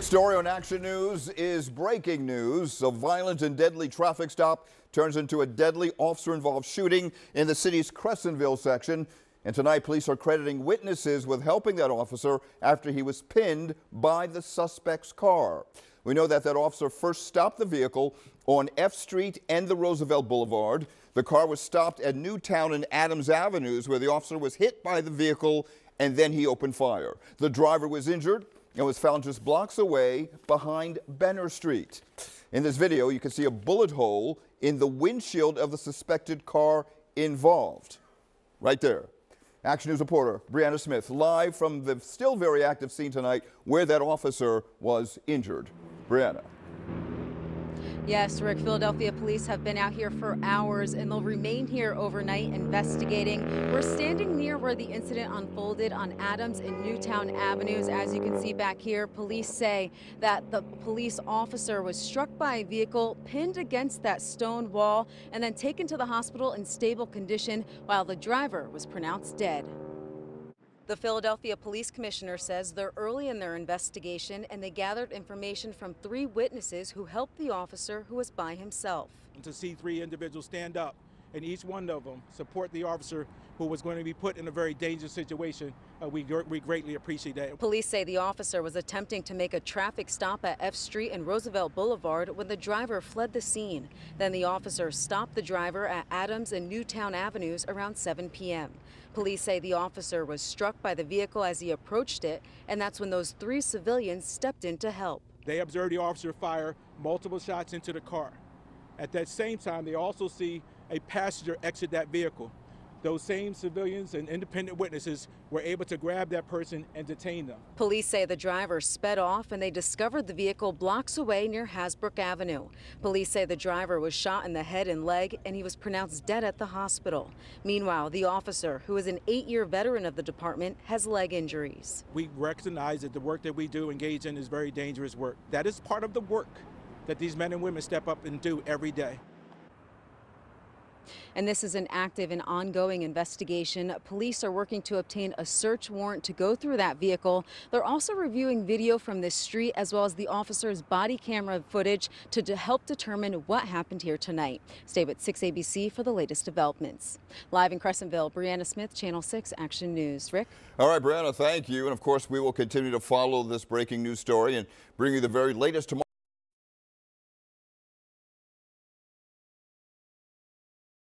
Story on Action News is breaking news. A violent and deadly traffic stop turns into a deadly officer-involved shooting in the city's Crescentville section. And tonight, police are crediting witnesses with helping that officer after he was pinned by the suspect's car. We know that that officer first stopped the vehicle on F Street and the Roosevelt Boulevard. The car was stopped at Newtown and Adams Avenues, where the officer was hit by the vehicle, and then he opened fire. The driver was injured and was found just blocks away behind Benner Street. In this video, you can see a bullet hole in the windshield of the suspected car involved. Right there. Action News reporter Brianna Smith live from the still very active scene tonight where that officer was injured. Brianna. Yes, Rick, Philadelphia police have been out here for hours and they'll remain here overnight investigating. We're standing near where the incident unfolded on Adams and Newtown Avenues. As you can see back here, police say that the police officer was struck by a vehicle, pinned against that stone wall, and then taken to the hospital in stable condition while the driver was pronounced dead. The Philadelphia Police Commissioner says they're early in their investigation and they gathered information from three witnesses who helped the officer who was by himself. To see three individuals stand up and each one of them support the officer who was going to be put in a very dangerous situation, we greatly appreciate that. Police say the officer was attempting to make a traffic stop at F Street and Roosevelt Boulevard when the driver fled the scene. Then the officer stopped the driver at Adams and Newtown Avenues around 7 p.m. Police say the officer was struck by the vehicle as he approached it, and that's when those three civilians stepped in to help. They observed the officer fire multiple shots into the car. At that same time, they also see a passenger exit that vehicle. Those same civilians and independent witnesses were able to grab that person and detain them. Police say the driver sped off and they discovered the vehicle blocks away near Hasbrook Avenue. Police say the driver was shot in the head and leg and he was pronounced dead at the hospital. Meanwhile, the officer, who is an 8-year veteran of the department, has leg injuries. We recognize that the work that we do engage in is very dangerous work. That is part of the work that these men and women step up and do every day. And this is an active and ongoing investigation. Police are working to obtain a search warrant to go through that vehicle. They're also reviewing video from this street as well as the officer's body camera footage to help determine what happened here tonight. Stay with 6ABC for the latest developments. Live in Crescentville, Brianna Smith, Channel 6 Action News. Rick? All right, Brianna, thank you. And of course, we will continue to follow this breaking news story and bring you the very latest tomorrow.